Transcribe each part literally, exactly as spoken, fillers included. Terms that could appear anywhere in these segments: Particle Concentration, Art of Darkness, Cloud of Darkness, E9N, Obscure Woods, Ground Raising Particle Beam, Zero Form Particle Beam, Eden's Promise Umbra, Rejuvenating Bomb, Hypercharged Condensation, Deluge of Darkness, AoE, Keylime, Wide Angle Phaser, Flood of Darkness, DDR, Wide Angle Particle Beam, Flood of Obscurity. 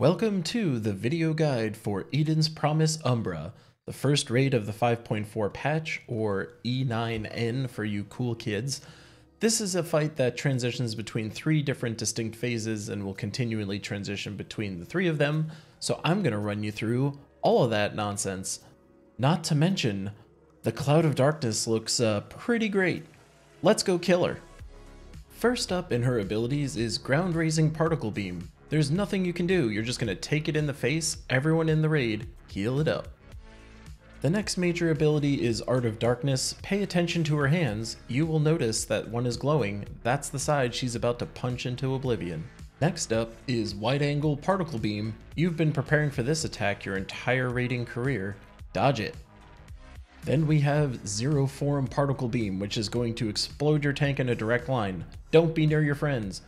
Welcome to the video guide for Eden's Promise Umbra, the first raid of the five point four patch, or E nine N for you cool kids. This is a fight that transitions between three different distinct phases and will continually transition between the three of them, so I'm going to run you through all of that nonsense. Not to mention, the Cloud of Darkness looks uh, pretty great. Let's go kill her. First up in her abilities is Ground Raising Particle Beam. There's nothing you can do, you're just going to take it in the face, everyone in the raid, heal it up. The next major ability is Art of Darkness. Pay attention to her hands, you will notice that one is glowing, that's the side she's about to punch into oblivion. Next up is Wide Angle Particle Beam. You've been preparing for this attack your entire raiding career, dodge it. Then we have Zero Form Particle Beam, which is going to explode your tank in a direct line. Don't be near your friends.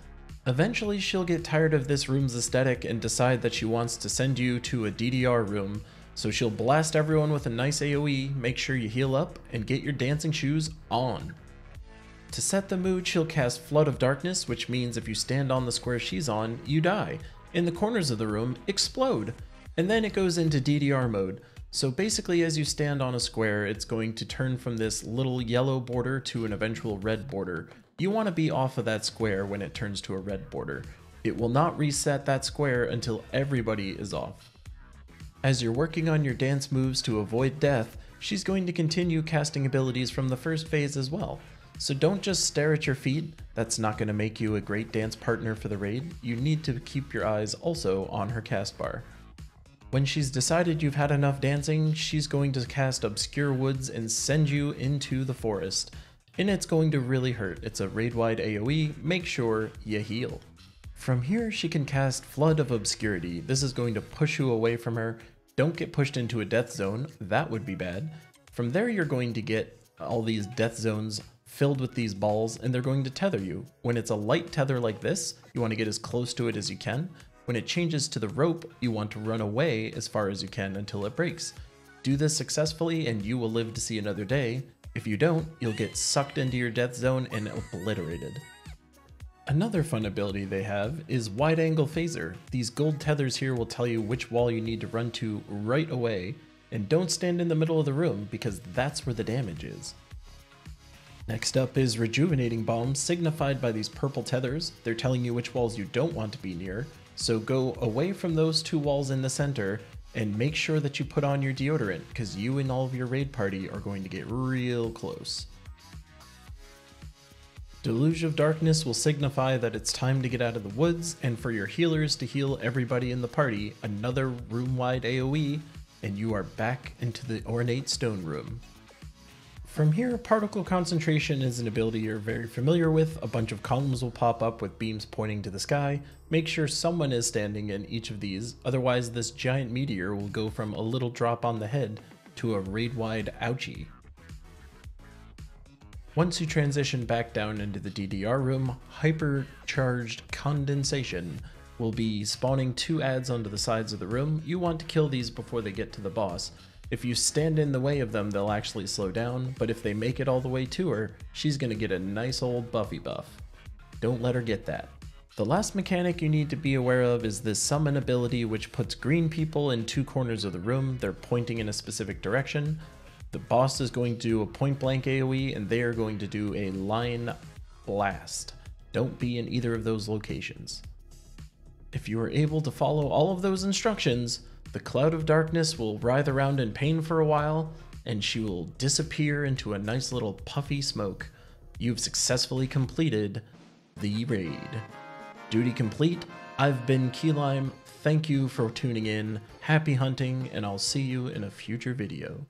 Eventually she'll get tired of this room's aesthetic and decide that she wants to send you to a D D R room, so she'll blast everyone with a nice AoE, make sure you heal up, and get your dancing shoes on. To set the mood, she'll cast Flood of Darkness, which means if you stand on the square she's on, you die. In the corners of the room, explode! And then it goes into D D R mode. So basically as you stand on a square, it's going to turn from this little yellow border to an eventual red border. You want to be off of that square when it turns to a red border. It will not reset that square until everybody is off. As you're working on your dance moves to avoid death, she's going to continue casting abilities from the first phase as well. So don't just stare at your feet, that's not going to make you a great dance partner for the raid. You need to keep your eyes also on her cast bar. When she's decided you've had enough dancing, she's going to cast Obscure Woods and send you into the forest. And it's going to really hurt. It's a raid-wide AoE, make sure you heal. From here she can cast Flood of Obscurity. This is going to push you away from her. Don't get pushed into a death zone, that would be bad. From there you're going to get all these death zones filled with these balls and they're going to tether you. When it's a light tether like this, you want to get as close to it as you can. When it changes to the rope, you want to run away as far as you can until it breaks. Do this successfully and you will live to see another day. If you don't, you'll get sucked into your death zone and obliterated. Another fun ability they have is Wide Angle Phaser. These gold tethers here will tell you which wall you need to run to right away, and don't stand in the middle of the room because that's where the damage is. Next up is Rejuvenating Bomb, signified by these purple tethers. They're telling you which walls you don't want to be near, so go away from those two walls in the center and make sure that you put on your deodorant because you and all of your raid party are going to get real close. Deluge of Darkness will signify that it's time to get out of the woods and for your healers to heal everybody in the party, another room-wide AoE, and you are back into the ornate stone room. From here, Particle Concentration is an ability you're very familiar with. A bunch of columns will pop up with beams pointing to the sky. Make sure someone is standing in each of these, otherwise this giant meteor will go from a little drop on the head to a raid-wide ouchie. Once you transition back down into the D D R room, Hypercharged Condensation will be spawning two adds onto the sides of the room. You want to kill these before they get to the boss. If you stand in the way of them, they'll actually slow down, but if they make it all the way to her, she's going to get a nice old buffy buff. Don't let her get that. The last mechanic you need to be aware of is this summon ability, which puts green people in two corners of the room. They're pointing in a specific direction. The boss is going to do a point blank AoE and they are going to do a line blast. Don't be in either of those locations. If you are able to follow all of those instructions, the Cloud of Darkness will writhe around in pain for a while, and she will disappear into a nice little puffy smoke. You've successfully completed the raid. Duty complete. I've been Keylime. Thank you for tuning in. Happy hunting, and I'll see you in a future video.